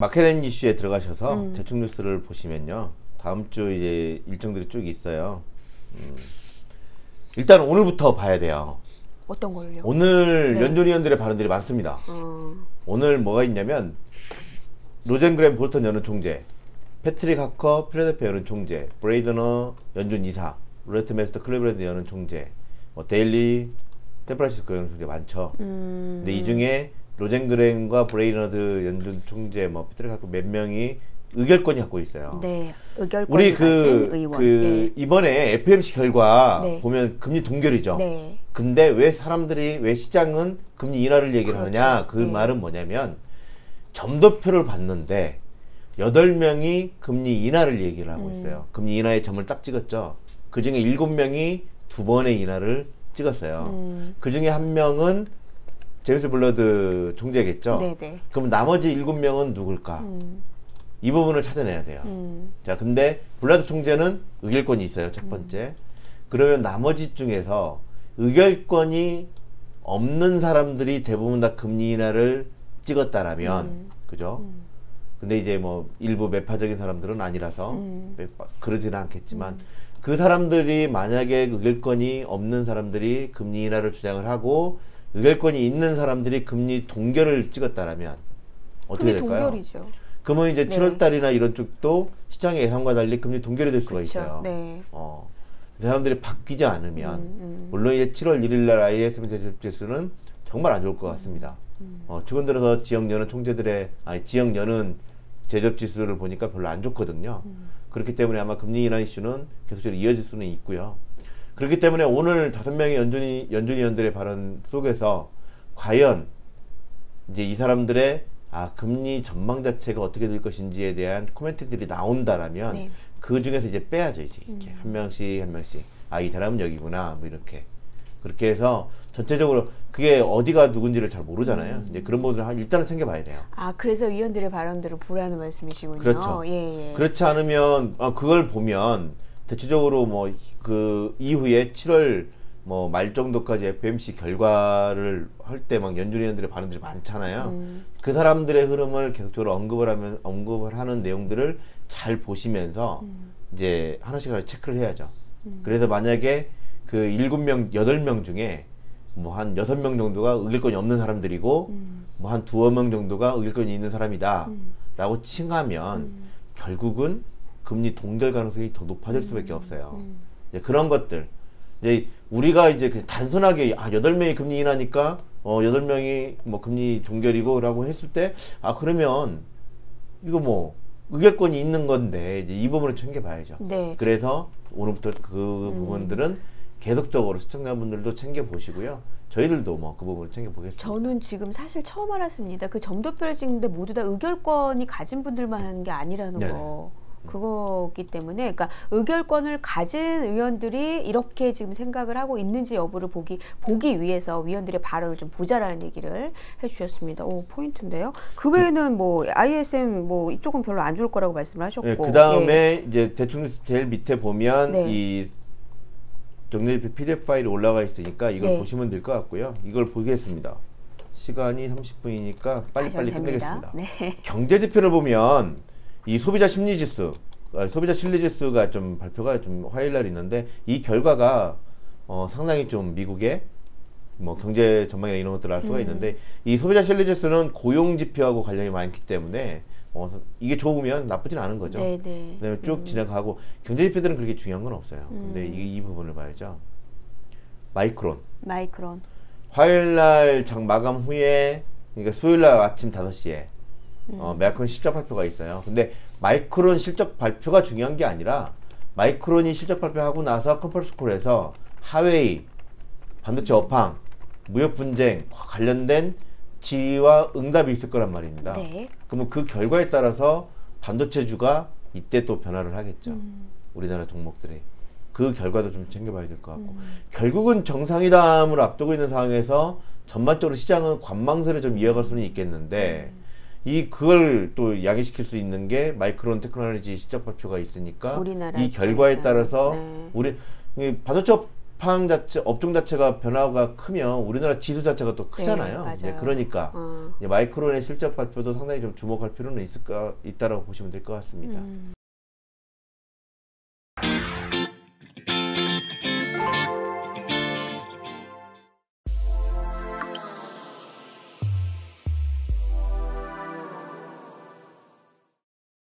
마켓앤 이슈에 들어가셔서 대충 뉴스를 보시면요, 다음 주 이제 일정들이 쭉 있어요. 일단 오늘부터 봐야 돼요. 어떤 걸요? 오늘 네. 연준위원들의 발언들이 많습니다. 오늘 뭐가 있냐면 로젠그렌 볼턴 연은 총재, 패트릭 하커 필라델피아 연은 총재, 브레이더너 연준 이사, 로레타 메스터 클리브랜드 연은 총재, 뭐 데일리 샌프란시스코 연은 총재 많죠. 근데 이 중에 로젠그렌과 브레이너드 연준 총재, 뭐 피트를 갖고 몇 명이 의결권이 갖고 있어요. 네, 의결권. 우리 네. 이번에 FOMC 결과 네. 보면 금리 동결이죠. 네. 근데 왜 사람들이 왜 시장은 금리 인하를 얘기를 그렇죠. 하느냐? 그 네. 말은 뭐냐면 점도표를 봤는데 8명이 금리 인하를 얘기를 하고 있어요. 금리 인하의 점을 딱 찍었죠. 그 중에 7명이 2번의 인하를 찍었어요. 그 중에 1명은 제임스 블러드 총재겠죠? 네네. 그럼 나머지 7명은 누굴까? 이 부분을 찾아내야 돼요. 자, 근데 블러드 총재는 의결권이 있어요, 첫 번째. 그러면 나머지 중에서 의결권이 없는 사람들이 대부분 다 금리 인하를 찍었다라면, 그죠? 근데 이제 뭐 일부 매파적인 사람들은 아니라서 그러지는 않겠지만 그 사람들이 만약에 의결권이 없는 사람들이 금리 인하를 주장을 하고 의결권이 있는 사람들이 금리 동결을 찍었다라면 어떻게 될까요? 동결이죠. 그러면 이제 네. 7월달이나 이런 쪽도 시장의 예상과 달리 금리 동결이 될 수가 그쵸. 있어요. 네. 사람들이 바뀌지 않으면 물론 이제 7월 1일날 ISM 대조지수는 정말 안 좋을 것 같습니다. 최근 들어서 지역 여는 총재들의 지역 여는 제조업지수를 보니까 별로 안 좋거든요. 그렇기 때문에 아마 금리 인하 이슈는 계속적으로 이어질 수는 있고요. 그렇기 때문에 오늘 5명의 연준위원들의 발언 속에서 과연 이제 이 사람들의 금리 전망 자체가 어떻게 될 것인지에 대한 코멘트들이 나온다라면 네. 그 중에서 이제 빼야죠. 이제 이렇게 한 명씩 이 사람은 여기구나 뭐 이렇게 그렇게 해서 전체적으로 그게 어디가 누군지를 잘 모르잖아요. 이제 그런 부분을 일단은 챙겨봐야 돼요. 아, 그래서 위원들의 발언들을 보라는 말씀이시군요. 그렇죠. 예, 예. 그렇지 않으면 그걸 보면. 대체적으로 뭐 그 이후에 7월 뭐 말 정도까지 FOMC 결과를 할 때 막 연준위원들의 발언들이 많잖아요. 그 사람들의 흐름을 계속적으로 언급을 하는 내용들을 잘 보시면서 이제 하나씩 하나씩 체크를 해야죠. 그래서 만약에 그 7명, 8명 중에 뭐 한 6명 정도가 의결권이 없는 사람들이고 뭐 한 2명 정도가 의결권이 있는 사람이다 라고 칭하면 결국은 금리 동결 가능성이 더 높아질 수밖에 없어요. 이제 그런 것들. 이제 우리가 이제 단순하게 8명이 금리 인하니까 8명이 뭐 금리 동결이고 라고 했을 때 그러면 이거 뭐 의결권이 있는 건데 이제 이 부분을 챙겨봐야죠. 네. 그래서 오늘부터 그 부분들은 계속적으로 시청자분들도 챙겨보시고요. 저희들도 뭐 그 부분을 챙겨보겠습니다. 저는 지금 사실 처음 알았습니다. 그 점도표를 찍는데 모두 다 의결권이 가진 분들만 하는 게 아니라는 네네. 거. 그거기 때문에 그러니까 의결권을 가진 의원들이 이렇게 지금 생각을 하고 있는지 여부를 보기 위해서 위원들의 발언을 좀 보자라는 얘기를 해주셨습니다. 오, 포인트인데요. 그 외에는 뭐 ISM 뭐 이쪽은 별로 안 좋을 거라고 말씀을 하셨고. 네, 그 다음에 예. 이제 대충 제일 밑에 보면 네. 이 정리표 PDF 파일이 올라가 있으니까 이걸 네. 보시면 될 것 같고요. 이걸 보겠습니다. 시간이 30분이니까 빨리 끝내겠습니다. 네. 경제지표를 보면. 이 소비자 심리지수가 좀 발표가 좀 화요일 날 있는데 이 결과가 상당히 좀 미국의 뭐 경제 전망이나 이런 것들을 알 수가 있는데 이 소비자 심리지수는 고용 지표하고 관련이 많기 때문에 이게 좋으면 나쁘진 않은 거죠. 네네. 그다음에 쭉 지나가고 경제 지표들은 그렇게 중요한 건 없어요. 근데 이 부분을 봐야죠. 마이크론. 화요일 날 장 마감 후에 그러니까 수요일 날 아침 5시에. 마이크론 실적 발표가 있어요. 근데 마이크론 실적 발표가 중요한 게 아니라 마이크론이 실적 발표하고 나서 컨퍼런스콜에서 하웨이, 반도체 업황, 무역 분쟁 관련된 질의와 응답이 있을 거란 말입니다. 네. 그러면 그 결과에 따라서 반도체 주가 이때 또 변화를 하겠죠. 우리나라 종목들이. 그 결과도 좀 챙겨봐야 될 것 같고. 결국은 정상회담을 앞두고 있는 상황에서 전반적으로 시장은 관망세를 좀 이어갈 수는 있겠는데 그걸 또 야기시킬 수 있는 게 마이크론 테크놀로지 실적 발표가 있으니까 이 결과에 따라서 네. 반도체 업황 자체, 업종 자체가 변화가 크면 우리나라 지수 자체가 또 크잖아요. 네, 네, 그러니까 마이크론의 실적 발표도 상당히 좀 주목할 필요는 있다라고 보시면 될 것 같습니다.